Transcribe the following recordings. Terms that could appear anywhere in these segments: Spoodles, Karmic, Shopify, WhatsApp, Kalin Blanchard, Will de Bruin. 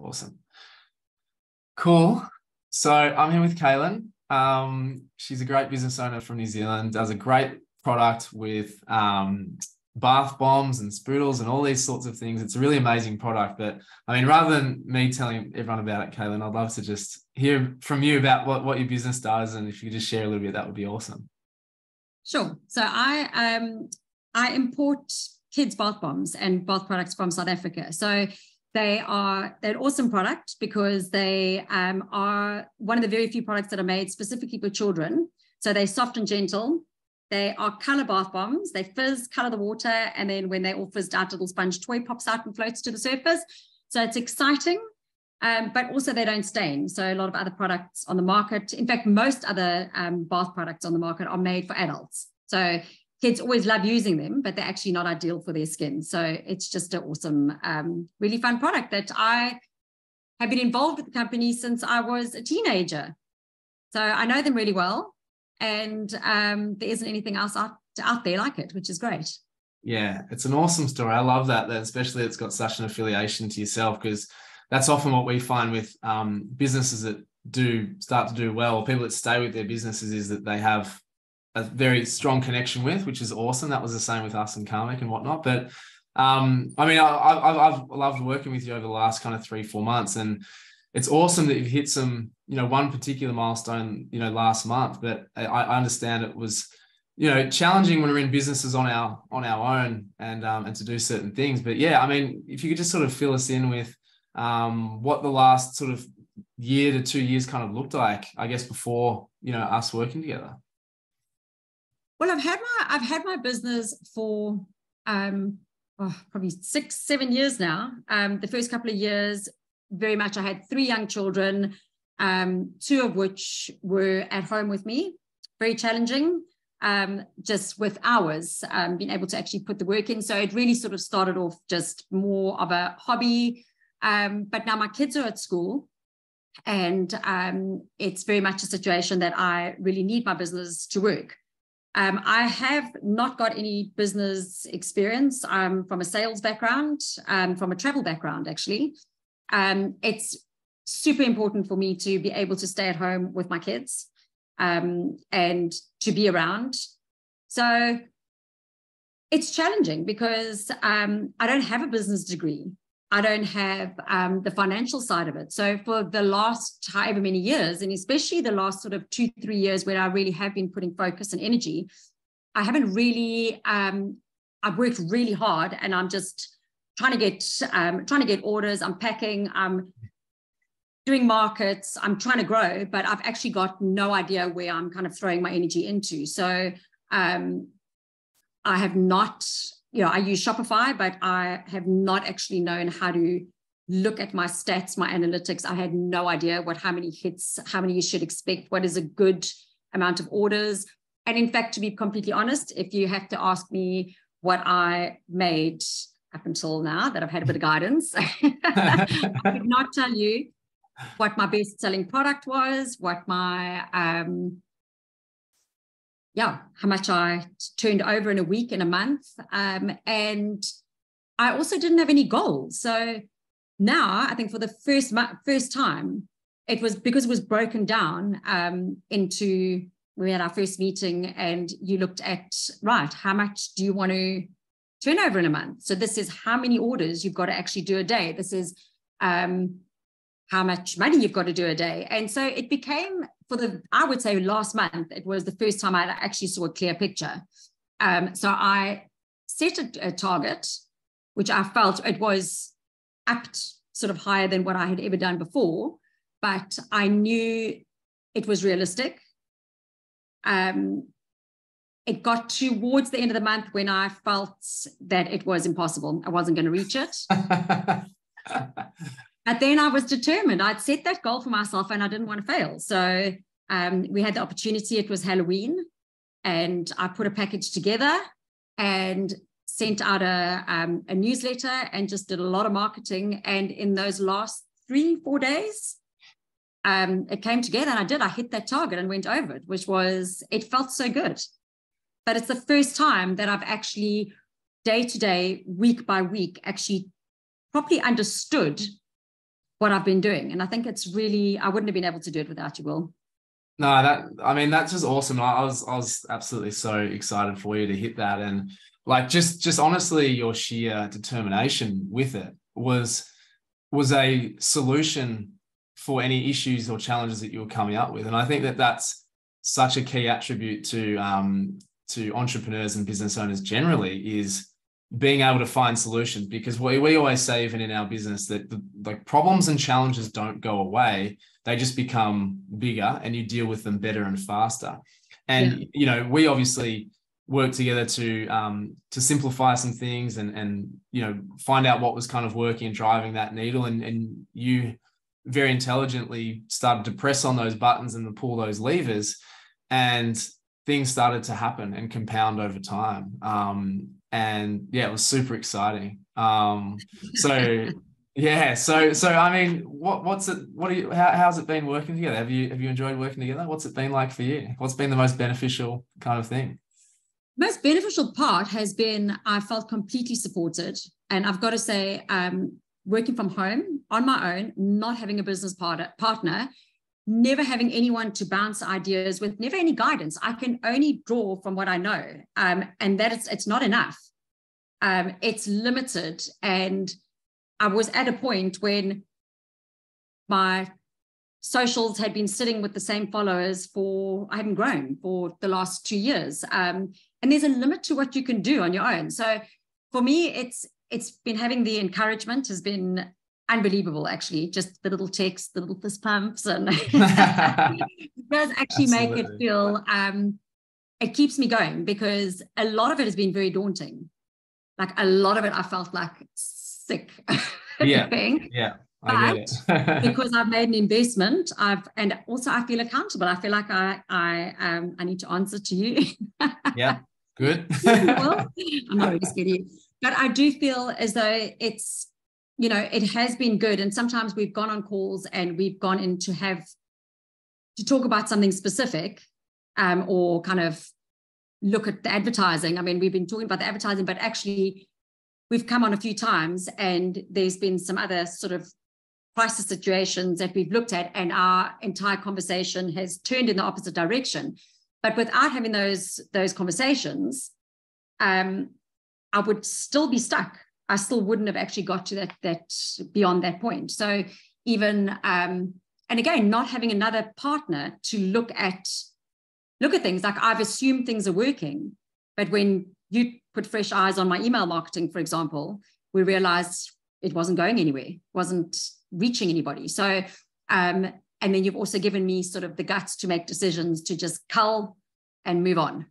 Awesome. Cool. So I'm here with Kalin. She's a great business owner from New Zealand, does a great product with bath bombs and spoodles and all these sorts of things. It's a really amazing product. But I mean, rather than me telling everyone about it, Kalin, I'd love to just hear from you about what your business does. And if you could just share a little bit, that would be awesome. Sure. So I import kids' bath bombs and bath products from South Africa. So they're an awesome product because they are one of the very few products that are made specifically for children. So they're soft and gentle. They are color bath bombs. They fizz, color the water. And then when they're all fizzed out, little sponge toy pops out and floats to the surface. So it's exciting, but also they don't stain. So a lot of other products on the market, in fact, most other bath products on the market are made for adults. So kids always love using them, but they're actually not ideal for their skin. So it's just an awesome, really fun product that I have been involved with the company since I was a teenager. So I know them really well, and there isn't anything else out there like it, which is great. Yeah, it's an awesome story. I love that especially it's got such an affiliation to yourself, because that's often what we find with businesses that do start to do well, people that stay with their businesses, is that they have a very strong connection with, which is awesome. That was the same with us and Karmic and whatnot. But I mean, I've loved working with you over the last kind of 3-4 months, and it's awesome that you've hit some, one particular milestone, last month. But I understand it was, challenging when we're in businesses on our own and to do certain things. But yeah, I mean, if you could just sort of fill us in with what the last sort of year to 2 years kind of looked like, I guess, before, us working together. Well, I've had my business for probably 6-7 years now. The first couple of years, very much I had 3 young children, 2 of which were at home with me. Very challenging, just with hours, being able to actually put the work in. So it really sort of started off just more of a hobby. But now my kids are at school, and it's very much a situation that I really need my business to work. I have not got any business experience. I'm from a sales background, from a travel background, actually. It's super important for me to be able to stay at home with my kids and to be around. So it's challenging because I don't have a business degree. I don't have the financial side of it. So for the last however many years, and especially the last sort of 2-3 years where I really have been putting focus and energy, I haven't really, I've worked really hard, and I'm just trying to get orders. I'm packing, I'm doing markets, I'm trying to grow, but I've actually got no idea where I'm kind of throwing my energy into. So I have not... I use Shopify, but I have not actually known how to look at my stats, my analytics. I had no idea how many hits, how many you should expect, what is a good amount of orders. And in fact, to be completely honest, if you have to ask me what I made up until now that I've had a bit of guidance, I could not tell you what my best-selling product was, what my... how much I turned over in a week, in a month. And I also didn't have any goals. So now I think for the first time, it was because it was broken down into, we had our first meeting and you looked at, right, how much do you want to turn over in a month? So this is how many orders you've got to actually do a day. This is how much money you've got to do a day. And so it became... I would say last month, it was the first time I actually saw a clear picture. So I set a target, which I felt it was upped sort of higher than what I had ever done before, but I knew it was realistic. It got towards the end of the month when I felt that it was impossible. I wasn't going to reach it. But then I was determined. I'd set that goal for myself and I didn't want to fail. So we had the opportunity. It was Halloween and I put a package together and sent out a newsletter and just did a lot of marketing. And in those last 3-4 days, it came together and I hit that target and went over it, which was, it felt so good. But it's the first time that I've actually day to day, week by week, actually properly understood what I've been doing. And I think it's really, I wouldn't have been able to do it without you, Will. No, that's just awesome. I was absolutely so excited for you to hit that. And like, just honestly, your sheer determination with it was a solution for any issues or challenges that you were coming up with. And I think that that's such a key attribute to entrepreneurs and business owners generally, is being able to find solutions, because we always say, even in our business, that like problems and challenges don't go away. They just become bigger and you deal with them better and faster. And, you know, we obviously work together to simplify some things and, you know, find out what was kind of working and driving that needle. And you very intelligently started to press on those buttons and to pull those levers, and things started to happen and compound over time. And yeah, it was super exciting. So I mean, how's it been working together? Have you enjoyed working together? What's it been like for you? What's been the most beneficial kind of thing? Most beneficial part has been, I felt completely supported. And I've got to say, working from home on my own, not having a business partner, never having anyone to bounce ideas with, never any guidance. I can only draw from what I know, and that it's not enough. It's limited. And I was at a point when my socials had been sitting with the same followers I haven't grown for the last 2 years. And there's a limit to what you can do on your own. So for me, it's been having the encouragement has been unbelievable, actually. Just the little texts, the little fist pumps, and it does actually make it feel, it keeps me going, because a lot of it has been very daunting. Like a lot of it, I felt like sick. Yeah. I get it. Because I've made an investment, and also I feel accountable. I feel like I need to answer to you. Yeah, good. Well, I'm not really scared of you, but I do feel as though it's, you know, it has been good. And sometimes we've gone on calls and we've gone in to talk about something specific, or kind of look at the advertising. I mean, we've been talking about the advertising, but actually we've come on a few times and there's been some other sort of crisis situations that we've looked at, and our entire conversation has turned in the opposite direction. But without having those conversations, I would still be stuck. I still wouldn't have actually got to that beyond that point. So even, and again, not having another partner to look at things, like I've assumed things are working, but when you put fresh eyes on my email marketing, for example, we realized it wasn't going anywhere, wasn't reaching anybody. So, and then you've also given me sort of the guts to make decisions, to just cull and move on,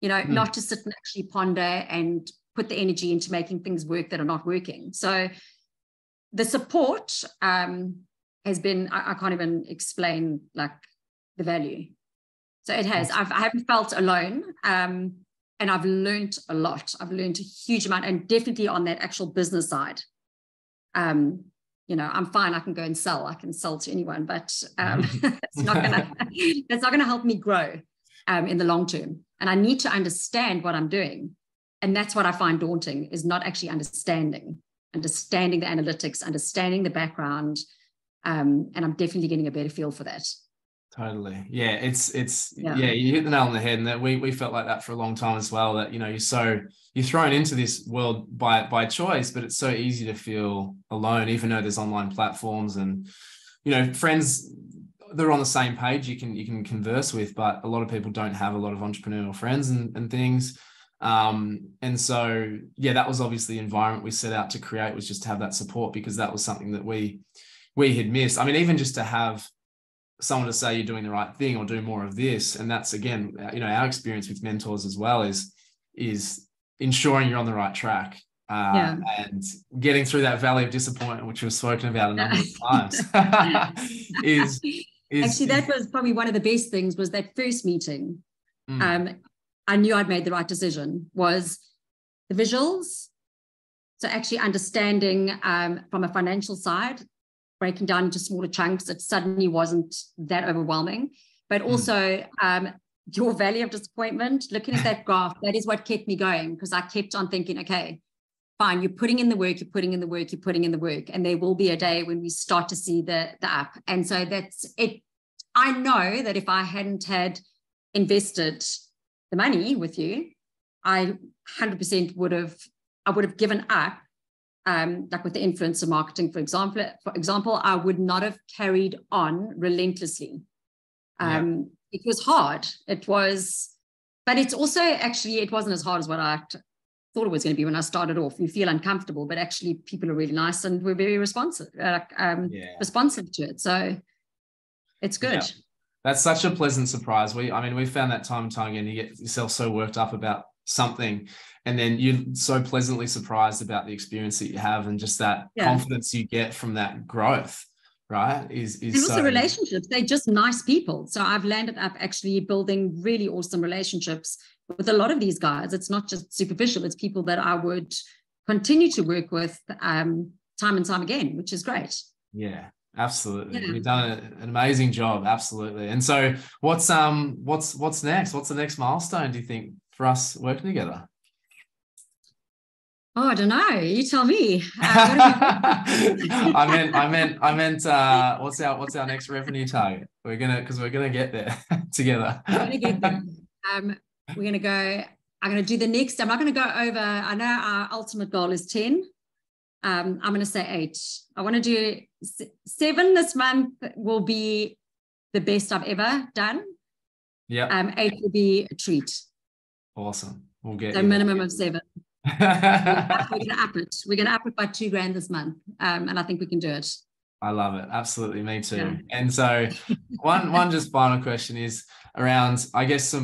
you know, not to sit and actually ponder and put the energy into making things work that are not working. So the support has been, I can't even explain like the value. So it has, I haven't felt alone, and I've learned a lot. I've learned a huge amount, and definitely on that actual business side. You know, I'm fine. I can go and sell. I can sell to anyone, but that's not gonna help me grow in the long term. And I need to understand what I'm doing. And that's what I find daunting, is not actually understanding the analytics, understanding the background. And I'm definitely getting a better feel for that. Totally. Yeah. It's you hit the nail on the head, and that we felt like that for a long time as well, that, you know, you're thrown into this world by choice, but it's so easy to feel alone, even though there's online platforms and, you know, friends that are on the same page you can converse with, but a lot of people don't have a lot of entrepreneurial friends and things. And so, yeah, that was obviously the environment we set out to create, was just to have that support, because that was something that we had missed. I mean, even just to have someone to say you're doing the right thing or do more of this. And that's, again, you know, our experience with mentors as well is ensuring you're on the right track, and getting through that valley of disappointment, which we've spoken about a number of times. Actually, that was probably one of the best things, was that first meeting. I knew I'd made the right decision, was the visuals. So actually understanding from a financial side, breaking down into smaller chunks, it suddenly wasn't that overwhelming. But also your valley of disappointment, looking at that graph, that is what kept me going, because I kept on thinking, okay, fine, you're putting in the work, you're putting in the work, you're putting in the work. And there will be a day when we start to see the up. And so that's it. I know that if I hadn't had invested the money with you, I 100% would have given up. Like with the influencer marketing, for example, I would not have carried on relentlessly. It was hard. It was, but it's also actually, it wasn't as hard as what I thought it was going to be when I started off. You feel uncomfortable, but actually people are really nice and we're very responsive to it. So it's good. Yeah. That's such a pleasant surprise. We've found that time and time again. You get yourself so worked up about something, and then you're so pleasantly surprised about the experience that you have, and just that confidence you get from that growth, right? And also relationships. They're just nice people. So I've landed up actually building really awesome relationships with a lot of these guys. It's not just superficial. It's people that I would continue to work with time and time again, which is great. Yeah. Absolutely. Yeah. You've done an amazing job. Absolutely. And so what's next? What's the next milestone, do you think, for us working together? Oh, I don't know. You tell me. I meant, what's our next revenue target? We're going to get there together. We're going to get there. I'm going to do the next. I'm not going to go over. I know our ultimate goal is 10. I'm going to say 8. I want to do 7 this month. Will be the best I've ever done. Yeah. 8 will be a treat. Awesome. We'll get a minimum of 7. We're going to up it. We're going to up it by $2,000 this month. And I think we can do it. I love it. Absolutely. Me too. Yeah. And so one just final question is around, I guess, I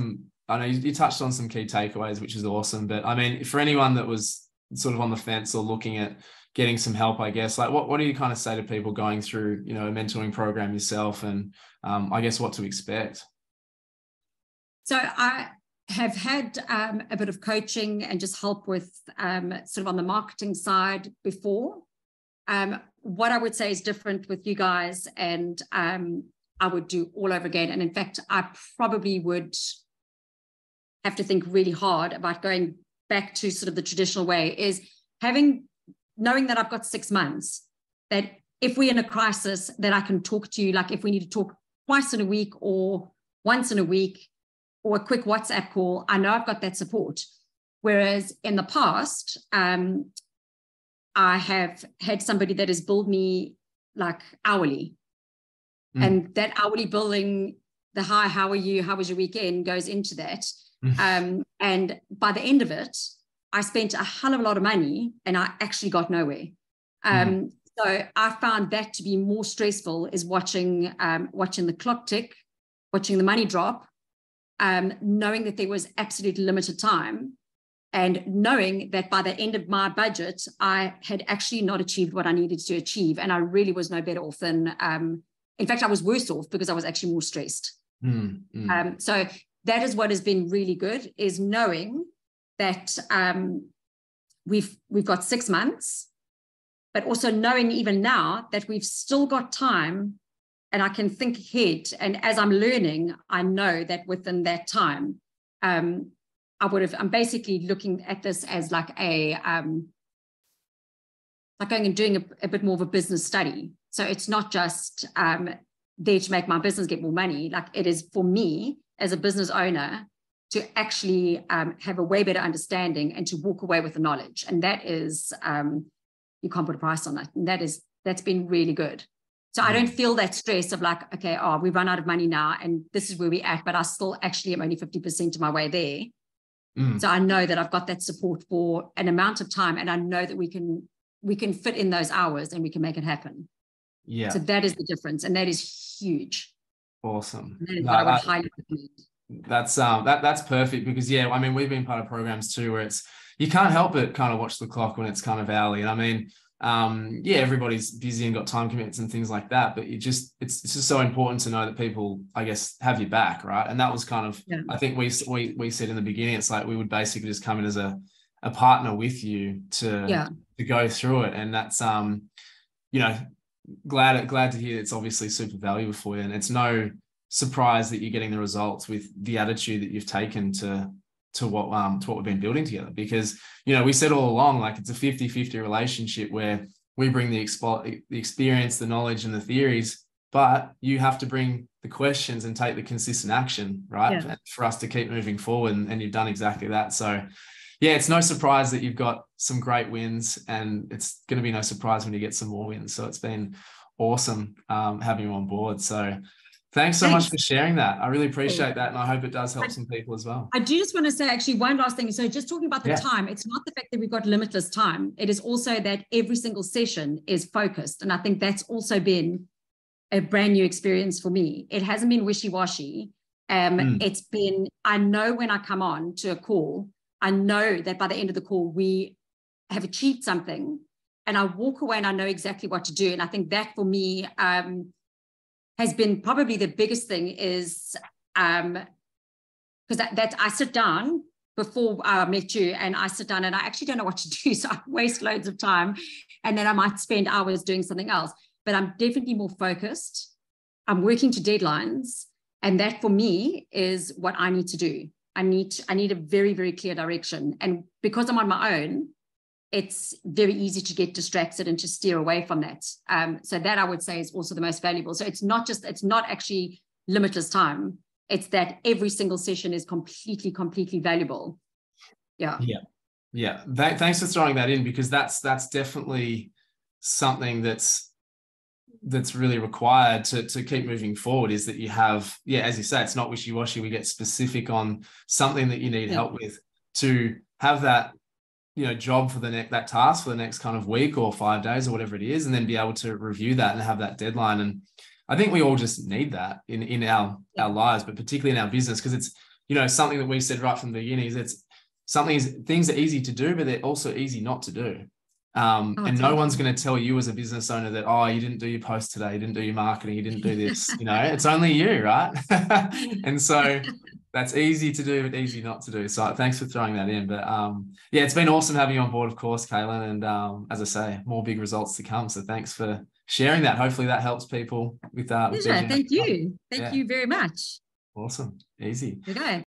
know you touched on some key takeaways, which is awesome. But I mean, for anyone that was sort of on the fence or looking at getting some help, I guess, like what do you kind of say to people going through, a mentoring program yourself, and I guess what to expect? So I have had a bit of coaching and just help with sort of on the marketing side before. What I would say is different with you guys, and I would do all over again. And in fact, I probably would have to think really hard about going back to sort of the traditional way, is knowing that I've got 6 months, that if we're in a crisis, that I can talk to you, like if we need to talk twice in a week or once in a week or a quick WhatsApp call, I know I've got that support. Whereas in the past, I have had somebody that has billed me like hourly. Mm. And that hourly billing, the hi, how are you, how was your weekend, goes into that. And by the end of it, I spent a hell of a lot of money and I actually got nowhere. So I found that to be more stressful, is watching the clock tick, watching the money drop, knowing that there was absolutely limited time, and knowing that by the end of my budget, I had actually not achieved what I needed to achieve. And I really was no better off than, in fact, I was worse off because I was actually more stressed. So that is what has been really good, is knowing that we've got 6 months, but also knowing even now that we've still got time and I can think ahead. And as I'm learning, I know that within that time, I'm basically looking at this as like like going and doing a bit more of a business study. So it's not just there to make my business get more money. Like, it is for me as a business owner to actually have a way better understanding and to walk away with the knowledge. And that is, you can't put a price on that. And that's been really good. So I don't feel that stress of like, okay, we run out of money now and this is where we're at, but I still actually am only 50% of my way there. So I know that I've got that support for an amount of time, and I know that we can fit in those hours and we can make it happen. Yeah. So that is the difference. And that is huge. Awesome. I would highly recommend. That's perfect, because we've been part of programs too where it's, you can't help but kind of watch the clock when it's kind of hourly. And I mean, everybody's busy and got time commitments and things like that, but it's just so important to know that people, I guess, have your back, right? And that was kind of, I think we said in the beginning, it's like we would basically just come in as a partner with you to go through it. And that's glad to hear it's obviously super valuable for you, and it's no surprise that you're getting the results with the attitude that you've taken to to what we've been building together. Because, you know, we said all along, like, it's a 50-50 relationship where we bring the experience, the knowledge, and the theories, but you have to bring the questions and take the consistent action, right? Yeah. For us to keep moving forward. And you've done exactly that. So yeah, it's no surprise that you've got some great wins, and it's going to be no surprise when you get some more wins. So it's been awesome having you on board. So thanks so much for sharing that. I really appreciate that. And I hope it does help some people as well. I do just want to say actually one last thing. So just talking about the time, it's not the fact that we've got limitless time. It is also that every single session is focused. And I think that's also been a brand new experience for me. It hasn't been wishy-washy. It's been, I know when I come on to a call, I know that by the end of the call, we have achieved something, and I walk away and I know exactly what to do. And I think that for me has been probably the biggest thing, is because that I sit down before I met you, and I sit down and I actually don't know what to do. So I waste loads of time, and then I might spend hours doing something else, but I'm definitely more focused. I'm working to deadlines, and that for me is what I need to do. I need a very, very clear direction. And because I'm on my own, it's very easy to get distracted and to steer away from that. So that I would say is also the most valuable. So it's not actually limitless time. It's that every single session is completely, completely valuable. Yeah. Yeah. Yeah. Thanks for throwing that in, because that's definitely something that's really required to keep moving forward, is that you have, as you say, it's not wishy-washy. We get specific on something that you need help with, to have that, job for that task for the next kind of week or 5 days or whatever it is, and then be able to review that and have that deadline. And I think we all just need that in our lives, but particularly in our business, because it's, something that we said right from the beginning is things are easy to do, but they're also easy not to do. And no one's going to tell you as a business owner that, you didn't do your post today, you didn't do your marketing, you didn't do this, it's only you, right? And so that's easy to do, but easy not to do. So thanks for throwing that in. But it's been awesome having you on board, of course, Kalin. And as I say, more big results to come. So thanks for sharing that. Hopefully that helps people with that. Thank you. Thank you very much. Awesome. Easy. Okay.